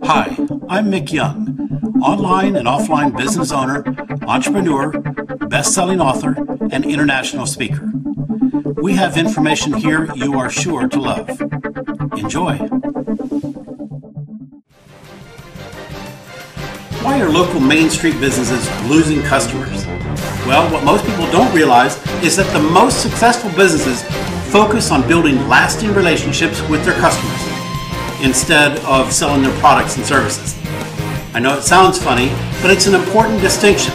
Hi, I'm Mick Young, online and offline business owner, entrepreneur, best-selling author, and international speaker. We have information here you are sure to love. Enjoy. Why are local Main Street businesses losing customers? Well, what most people don't realize is that the most successful businesses focus on building lasting relationships with their customers instead of selling their products and services. I know it sounds funny, but it's an important distinction,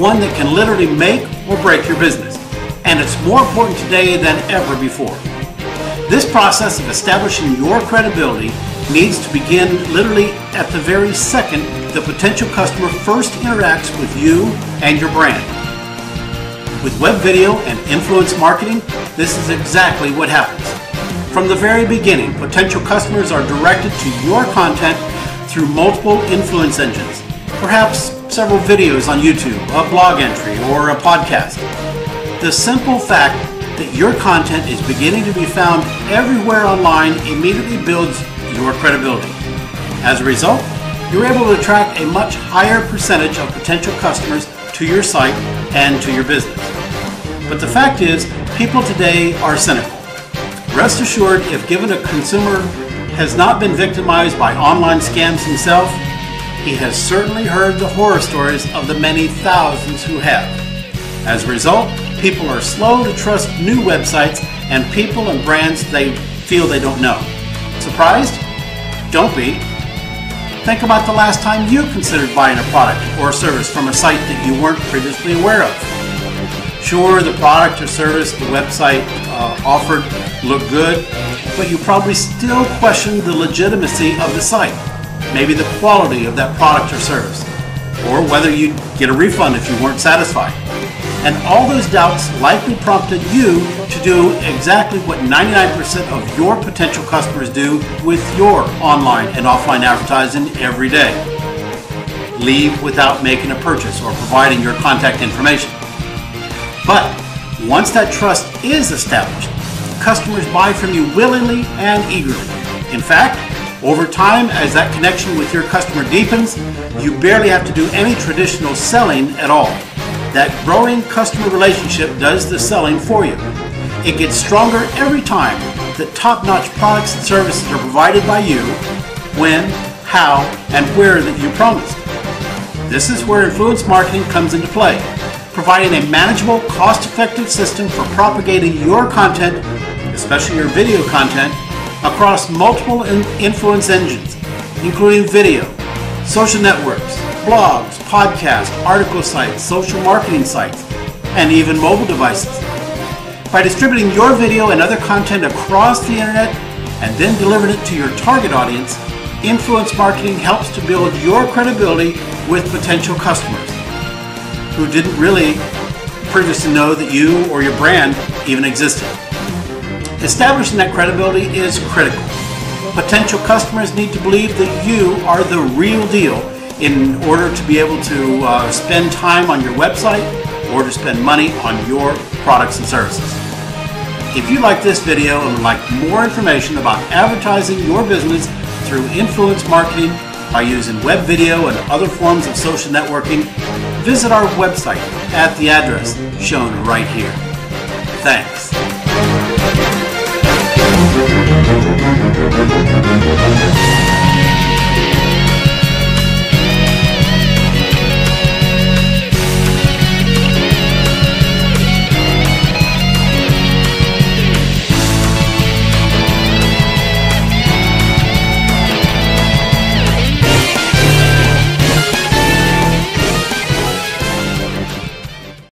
one that can literally make or break your business, and it's more important today than ever before. This process of establishing your credibility needs to begin literally at the very second the potential customer first interacts with you and your brand. With web video and influence marketing, this is exactly what happens. From the very beginning, potential customers are directed to your content through multiple influence engines, perhaps several videos on YouTube, a blog entry, or a podcast. The simple fact that your content is beginning to be found everywhere online immediately builds your credibility. As a result, you're able to attract a much higher percentage of potential customers to your site and to your business. But the fact is, people today are cynical. Rest assured, if given a consumer has not been victimized by online scams himself, he has certainly heard the horror stories of the many thousands who have. As a result, people are slow to trust new websites and people and brands they feel they don't know. Surprised? Don't be. Think about the last time you considered buying a product or service from a site that you weren't previously aware of. Sure, the product or service the website offered looked good, but you probably still questioned the legitimacy of the site, maybe the quality of that product or service, or whether you'd get a refund if you weren't satisfied. And all those doubts likely prompted you to do exactly what 99% of your potential customers do with your online and offline advertising every day. Leave without making a purchase or providing your contact information. But once that trust is established, customers buy from you willingly and eagerly. In fact, over time, as that connection with your customer deepens, you barely have to do any traditional selling at all. That growing customer relationship does the selling for you. It gets stronger every time that top-notch products and services are provided by you, when, how, and where that you promised. This is where influence marketing comes into play, providing a manageable, cost-effective system for propagating your content, especially your video content, across multiple influence engines, including video, social networks, blogs, podcasts, article sites, social marketing sites, and even mobile devices. By distributing your video and other content across the internet and then delivering it to your target audience, influence marketing helps to build your credibility with potential customers who didn't really previously know that you or your brand even existed. Establishing that credibility is critical. Potential customers need to believe that you are the real deal in order to be able to spend time on your website or to spend money on your products and services. If you like this video and would like more information about advertising your business through influence marketing by using web video and other forms of social networking, visit our website at the address shown right here. Thanks.